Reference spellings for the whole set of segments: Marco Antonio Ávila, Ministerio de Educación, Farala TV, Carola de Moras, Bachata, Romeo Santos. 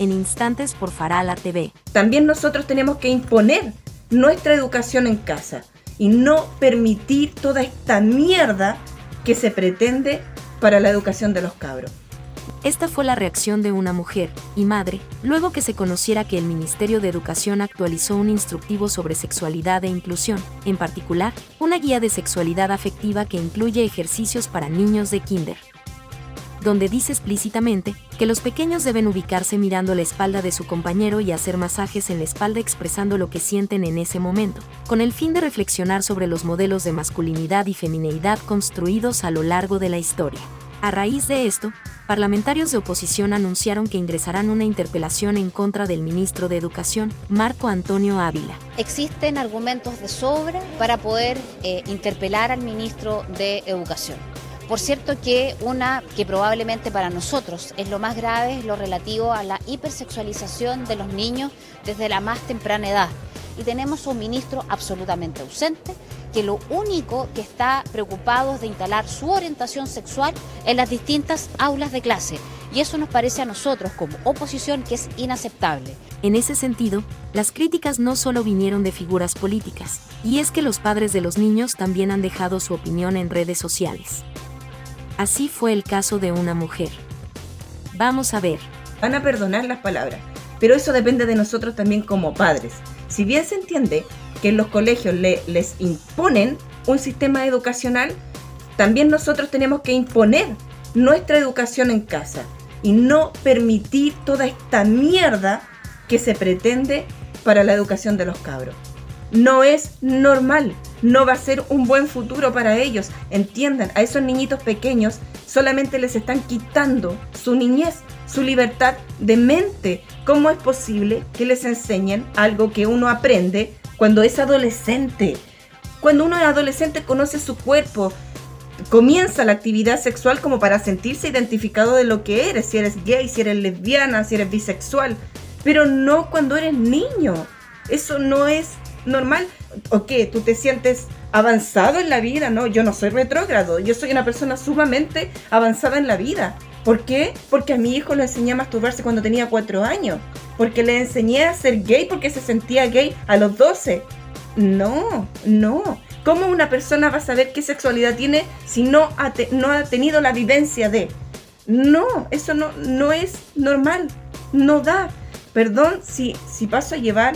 en instantes por Farala TV. También nosotros tenemos que imponer nuestra educación en casa y no permitir toda esta mierda que se pretende para la educación de los cabros. Esta fue la reacción de una mujer y madre, luego que se conociera que el Ministerio de Educación actualizó un instructivo sobre sexualidad e inclusión, en particular, una guía de sexualidad afectiva que incluye ejercicios para niños de kinder, donde dice explícitamente que los pequeños deben ubicarse mirando la espalda de su compañero y hacer masajes en la espalda expresando lo que sienten en ese momento, con el fin de reflexionar sobre los modelos de masculinidad y femineidad construidos a lo largo de la historia. A raíz de esto, parlamentarios de oposición anunciaron que ingresarán una interpelación en contra del ministro de Educación, Marco Antonio Ávila. Existen argumentos de sobra para poder interpelar al ministro de Educación. Por cierto que una que probablemente para nosotros es lo más grave es lo relativo a la hipersexualización de los niños desde la más temprana edad. Y tenemos un ministro absolutamente ausente, que lo único que está preocupado es de instalar su orientación sexual en las distintas aulas de clase. Y eso nos parece a nosotros como oposición que es inaceptable. En ese sentido, las críticas no solo vinieron de figuras políticas, y es que los padres de los niños también han dejado su opinión en redes sociales. Así fue el caso de una mujer. Vamos a ver. Van a perdonar las palabras, pero eso depende de nosotros también como padres. Si bien se entiende que en los colegios les imponen un sistema educacional, también nosotros tenemos que imponer nuestra educación en casa y no permitir toda esta mierda que se pretende para la educación de los cabros. No es normal, no va a ser un buen futuro para ellos. Entiendan, a esos niñitos pequeños solamente les están quitando su niñez, su libertad de mente. ¿Cómo es posible que les enseñen algo que uno aprende cuando es adolescente? Cuando uno es adolescente conoce su cuerpo, comienza la actividad sexual como para sentirse identificado de lo que eres, si eres gay, si eres lesbiana, si eres bisexual, pero no cuando eres niño. Eso no es normal. ¿O qué? ¿Tú te sientes avanzado en la vida? No, yo no soy retrógrado, yo soy una persona sumamente avanzada en la vida. ¿Por qué? Porque a mi hijo lo enseñé a masturbarse cuando tenía 4 años. Porque le enseñé a ser gay porque se sentía gay a los 12. No, no. ¿Cómo una persona va a saber qué sexualidad tiene si no ha tenido la vivencia de? No, eso no es normal. No da. Perdón si paso a llevar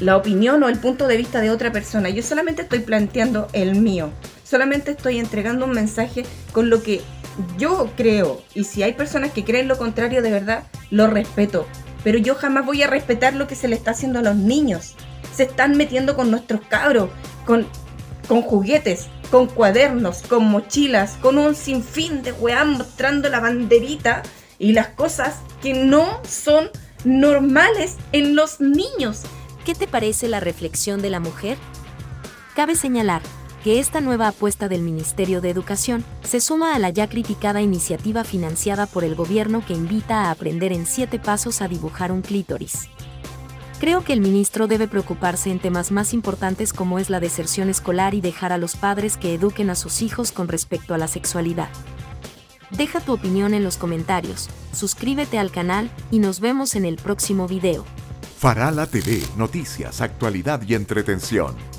la opinión o el punto de vista de otra persona. Yo solamente estoy planteando el mío. Solamente estoy entregando un mensaje con lo que yo creo, y si hay personas que creen lo contrario, de verdad, lo respeto. Pero yo jamás voy a respetar lo que se le está haciendo a los niños. Se están metiendo con nuestros cabros, con juguetes, con cuadernos, con mochilas, con un sinfín de weá mostrando la banderita y las cosas que no son normales en los niños. ¿Qué te parece la reflexión de la mujer? Cabe señalar que esta nueva apuesta del Ministerio de Educación se suma a la ya criticada iniciativa financiada por el gobierno que invita a aprender en 7 pasos a dibujar un clítoris. Creo que el ministro debe preocuparse en temas más importantes como es la deserción escolar y dejar a los padres que eduquen a sus hijos con respecto a la sexualidad. Deja tu opinión en los comentarios, suscríbete al canal y nos vemos en el próximo video. Farala TV, noticias, actualidad y entretención.